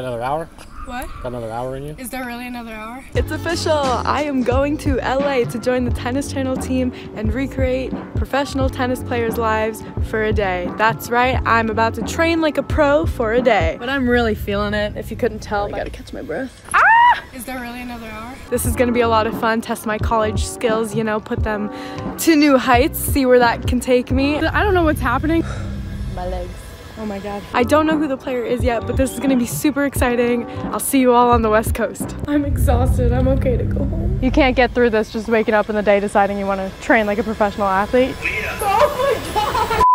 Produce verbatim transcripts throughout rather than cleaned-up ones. Got another hour? What? Got another hour in you? Is there really another hour? It's official! I am going to L A to join the Tennis Channel team and recreate professional tennis players' lives for a day. That's right, I'm about to train like a pro for a day. But I'm really feeling it, if you couldn't tell. I gotta catch my breath. Ah! Is there really another hour? This is gonna be a lot of fun, test my college skills, you know, put them to new heights, see where that can take me. I don't know what's happening. My legs. Oh my God. I don't know who the player is yet, but this is gonna be super exciting. I'll see you all on the West Coast. I'm exhausted, I'm okay to go home. You can't get through this just waking up in the day deciding you wanna train like a professional athlete. Yeah. Oh my God!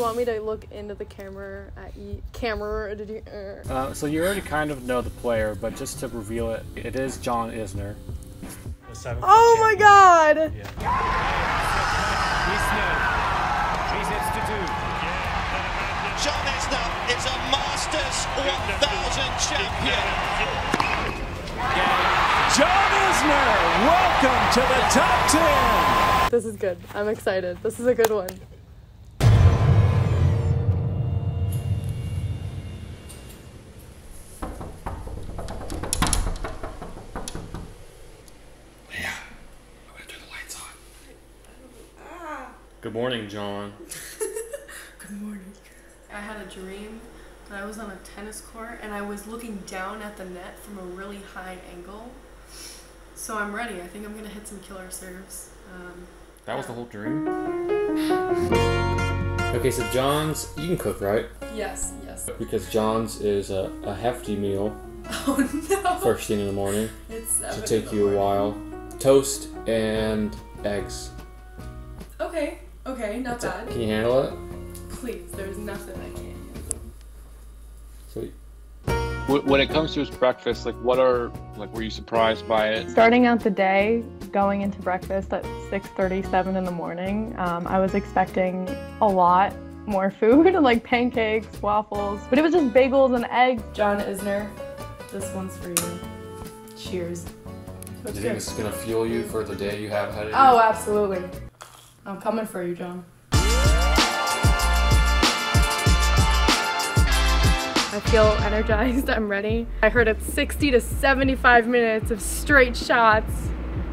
Want me to look into the camera at you? Camera? Did you, uh. Uh, so you already kind of know the player, but just to reveal it, it is John Isner. The oh my God! Yeah. Isner, he's institute. John Isner is a Masters one thousand champion. John Isner, welcome to the top ten. This is good. I'm excited. This is a good one. Good morning, John. Good morning. I had a dream that I was on a tennis court and I was looking down at the net from a really high angle. So I'm ready. I think I'm gonna hit some killer serves. Um, that was the whole dream? Okay, so John's, you can cook, right? Yes, yes. Because John's is a, a hefty meal. Oh no. First thing in the morning. It's seven. It'll take you a while. Toast and eggs. Okay. Okay, not That's bad. It. Can you handle it? Please, there's nothing I can't handle. Sweet. When it comes to his breakfast, like what are, like were you surprised by it? Starting out the day, going into breakfast at six thirty, seven in the morning, um, I was expecting a lot more food, like pancakes, waffles, but it was just bagels and eggs. John Isner, this one's for you. Cheers. Do you think it's going to fuel you for the day you have ahead of you? Oh, absolutely. I'm coming for you, John. I feel energized, I'm ready. I heard it's sixty to seventy-five minutes of straight shots,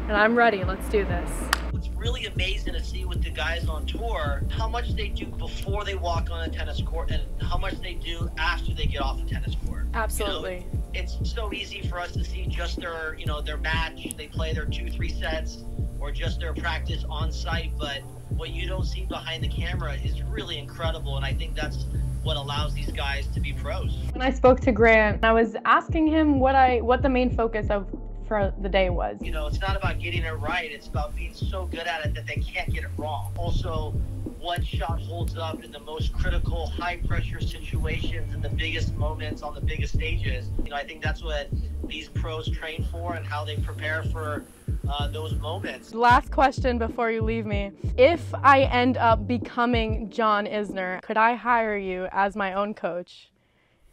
and I'm ready, let's do this. It's really amazing to see with the guys on tour, how much they do before they walk on a tennis court and how much they do after they get off the tennis court. Absolutely. You know, it's so easy for us to see just their, you know, their match, they play their two, three sets, or just their practice on site, but what you don't see behind the camera is really incredible, and I think that's what allows these guys to be pros. When I spoke to Grant, I was asking him what I what the main focus of for the day was. You know, it's not about getting it right, it's about being so good at it that they can't get it wrong. Also, what shot holds up in the most critical, high-pressure situations and the biggest moments on the biggest stages. You know, I think that's what these pros train for and how they prepare for Uh, those moments. Last question before you leave me. If I end up becoming John Isner, could I hire you as my own coach?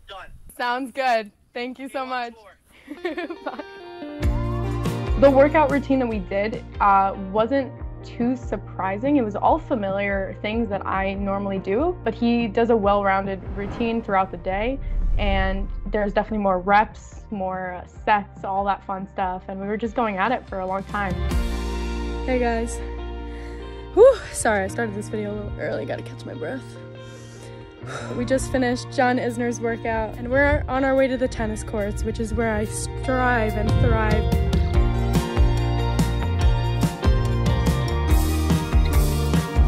Done. Sounds good. Thank you so much. Bye. The workout routine that we did uh, wasn't too surprising. It was all familiar things that I normally do, but he does a well-rounded routine throughout the day, and there's definitely more reps, more sets, all that fun stuff, and we were just going at it for a long time. Hey guys. Whew, sorry, I started this video a little early, gotta catch my breath. We just finished John Isner's workout, and we're on our way to the tennis courts, which is where I strive and thrive.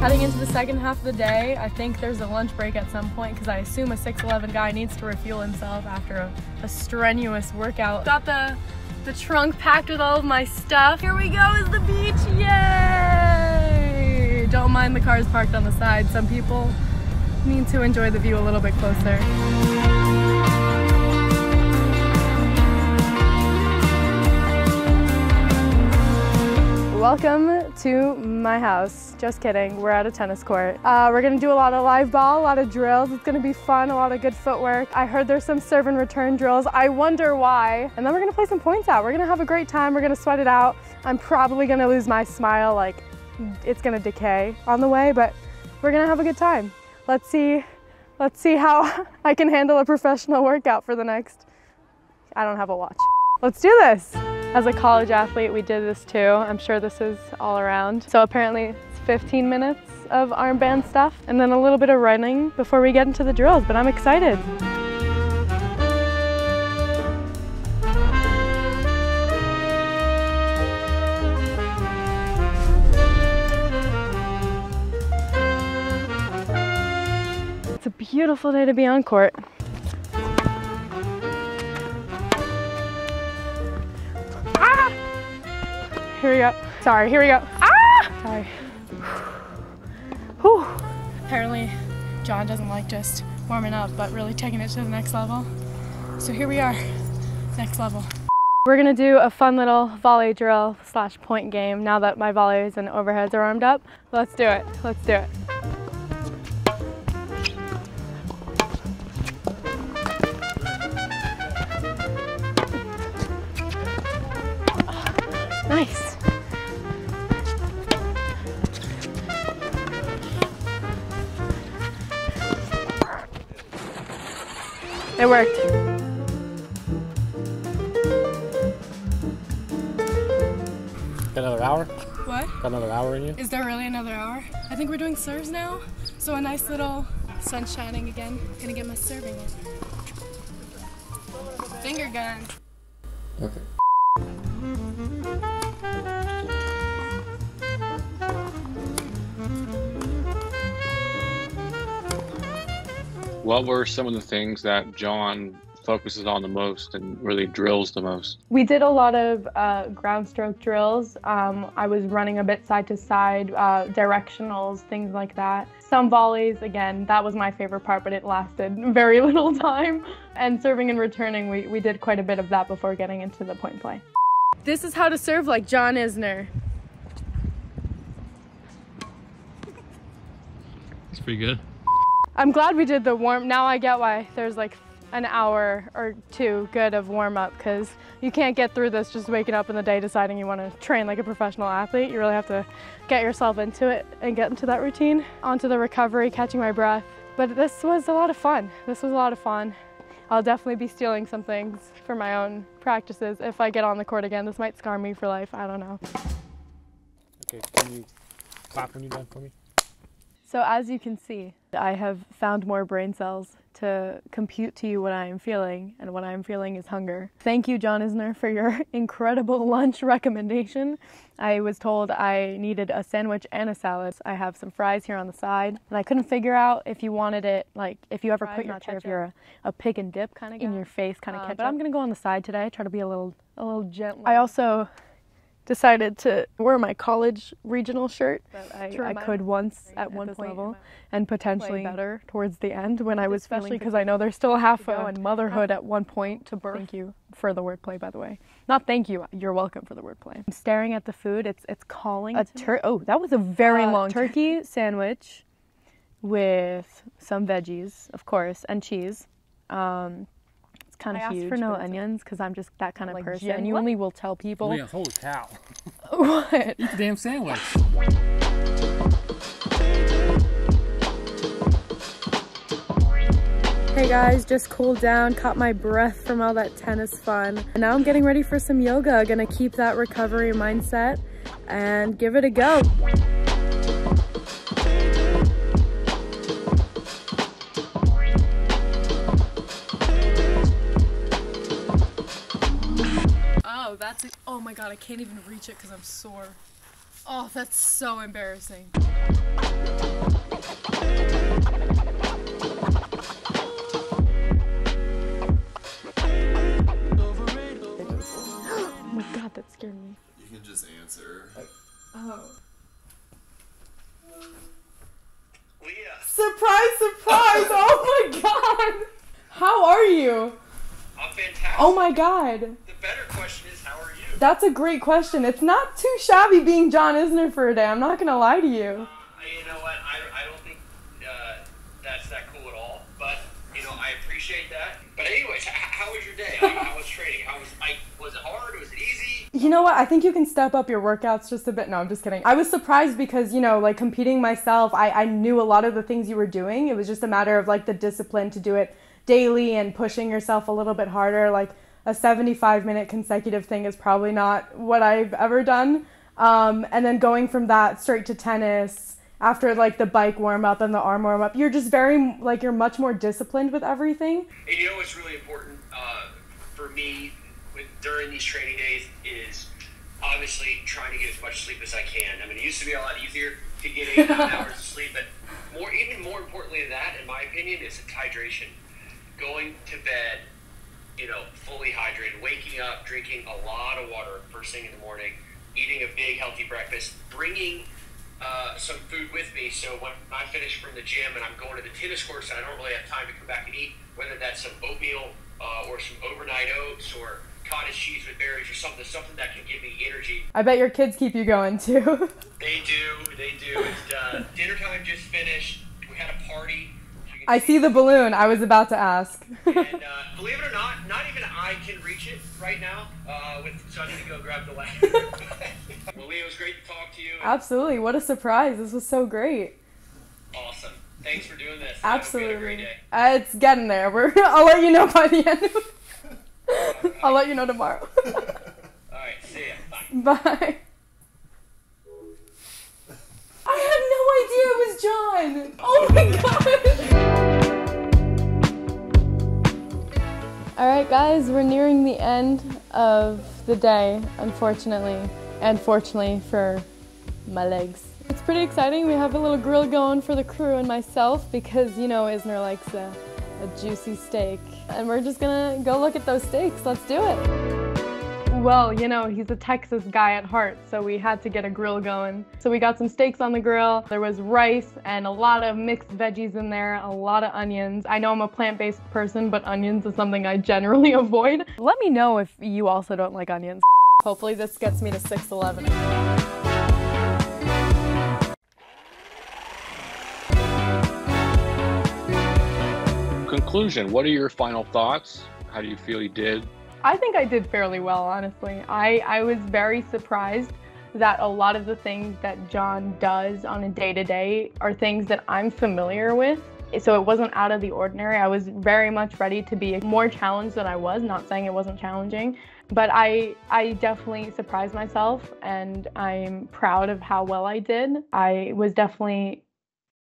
Heading into the second half of the day, I think there's a lunch break at some point because I assume a six eleven guy needs to refuel himself after a, a strenuous workout. Got the, the trunk packed with all of my stuff. Here we go, is the beach, yay! Don't mind the cars parked on the side. Some people need to enjoy the view a little bit closer. Welcome to my house. Just kidding, we're at a tennis court. Uh, we're gonna do a lot of live ball, a lot of drills. It's gonna be fun, a lot of good footwork. I heard there's some serve and return drills. I wonder why. And then we're gonna play some points out. We're gonna have a great time, we're gonna sweat it out. I'm probably gonna lose my smile, like it's gonna decay on the way, but we're gonna have a good time. Let's see, let's see how I can handle a professional workout for the next, I don't have a watch. Let's do this. As a college athlete, we did this too. I'm sure this is all around. So apparently it's fifteen minutes of armband stuff and then a little bit of running before we get into the drills, but I'm excited. It's a beautiful day to be on court. Here we go. Sorry, here we go. Ah! Sorry. Whew. Apparently, John doesn't like just warming up, but really taking it to the next level. So here we are, next level. We're gonna do a fun little volley drill slash point game now that my volleys and overheads are warmed up. Let's do it, let's do it. Nice. It worked. Got another hour? What? Got another hour in you? Is there really another hour? I think we're doing serves now. So a nice little sun shining again. Gonna get my serving in. Finger gun. Okay. What were some of the things that John focuses on the most and really drills the most? We did a lot of uh, ground stroke drills. Um, I was running a bit side to side, uh, directionals, things like that. Some volleys, again, that was my favorite part, but it lasted very little time. And serving and returning, we, we did quite a bit of that before getting into the point play. This is how to serve like John Isner. It's pretty good. I'm glad we did the warm, now I get why there's like an hour or two good of warm up, because you can't get through this just waking up in the day deciding you want to train like a professional athlete. You really have to get yourself into it and get into that routine. Onto the recovery, catching my breath. But this was a lot of fun. This was a lot of fun. I'll definitely be stealing some things for my own practices. If I get on the court again, this might scar me for life. I don't know. Okay, can you clap when you're done for me? So as you can see, I have found more brain cells to compute to you what I am feeling, and what I am feeling is hunger. Thank you, John Isner, for your incredible lunch recommendation. I was told I needed a sandwich and a salad. I have some fries here on the side, and I couldn't figure out if you wanted it, like, if you ever fries, put your, if you're a, a pick and dip kind of guy, in your face kind of uh, ketchup. But I'm gonna go on the side today, try to be a little, a little gentle. I also decided to wear my college regional shirt. I, I could once at one level and potentially better towards the end when I was, especially because I know there's still half a and motherhood at one point to birth. Thank you for the wordplay, by the way. Not thank you, you're welcome for the wordplay. I'm staring at the food, it's it's calling. A tur oh, that was a very uh, long turkey sandwich with some veggies, of course, and cheese. Um, Kind of I huge, asked for no onions because I'm just that kind of like person. Jen, you only will tell people. Oh, yeah, holy cow. What? Eat the damn sandwich. Hey guys, just cooled down, caught my breath from all that tennis fun. And now I'm getting ready for some yoga. Gonna keep that recovery mindset and give it a go. That's it. Oh my god, I can't even reach it because I'm sore. Oh, that's so embarrassing. Oh my god, that scared me. You can just answer. Oh. Leah. Surprise, surprise! Oh my god! How are you? I'm fantastic. Oh my god. The better question is, how are you? That's a great question. It's not too shabby being John Isner for a day. I'm not going to lie to you. Uh, you know what? I, I don't think uh, that's that cool at all. But, you know, I appreciate that. But anyways, how, how was your day? Like, how was training? How was, I, was it hard? Was it easy? You know what? I think you can step up your workouts just a bit. No, I'm just kidding. I was surprised because, you know, like competing myself, I, I knew a lot of the things you were doing. It was just a matter of like the discipline to do it daily and pushing yourself a little bit harder. Like a seventy-five minute consecutive thing is probably not what I've ever done. Um, and then going from that straight to tennis after like the bike warm up and the arm warm up, you're just very like, you're much more disciplined with everything. And you know what's really important uh, for me with, during these training days is obviously trying to get as much sleep as I can. I mean, it used to be a lot easier to get eight nine hours of sleep, but more, even more importantly than that, in my opinion, is hydration. Going to bed, you know, fully hydrated, waking up, drinking a lot of water first thing in the morning, eating a big healthy breakfast, bringing uh, some food with me. So when I finish from the gym and I'm going to the tennis course and I don't really have time to come back and eat, whether that's some oatmeal uh, or some overnight oats or cottage cheese with berries or something, something that can give me energy. I bet your kids keep you going too. They do, they do. It's, uh, dinner time just finished. We had a party. I see the balloon. I was about to ask. And uh, believe it or not, not even I can reach it right now. Uh, with, so I need to go grab the ladder. Well, Leo, it was great to talk to you. Absolutely. What a surprise. This was so great. Awesome. Thanks for doing this. Absolutely. I hope you had a great day. Uh, it's getting there. We're, I'll let you know by the end of it. Right. I'll let you know tomorrow. All right. See ya. Bye. Bye. I had no idea it was John. Oh, my God. All right, guys, we're nearing the end of the day, unfortunately, and fortunately for my legs. It's pretty exciting. We have a little grill going for the crew and myself because, you know, Isner likes a, a juicy steak. And we're just going to go look at those steaks. Let's do it. Well, you know, he's a Texas guy at heart, so we had to get a grill going. So we got some steaks on the grill. There was rice and a lot of mixed veggies in there, a lot of onions. I know I'm a plant-based person, but onions is something I generally avoid. Let me know if you also don't like onions. Hopefully this gets me to six eleven. Conclusion, what are your final thoughts? How do you feel you did? I think I did fairly well, honestly. I, I was very surprised that a lot of the things that John does on a day-to-day are things that I'm familiar with. So it wasn't out of the ordinary. I was very much ready to be more challenged than I was, not saying it wasn't challenging, but I, I definitely surprised myself and I'm proud of how well I did. I was definitely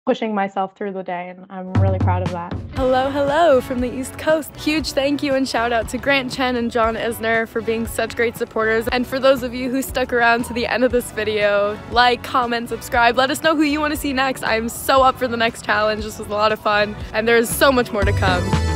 pushing myself through the day and I'm really proud of that. Hello, hello from the East Coast. Huge thank you and shout out to Grant Chen and John Isner for being such great supporters. And for those of you who stuck around to the end of this video, like, comment, subscribe, let us know who you want to see next. I'm so up for the next challenge. This was a lot of fun and there's so much more to come.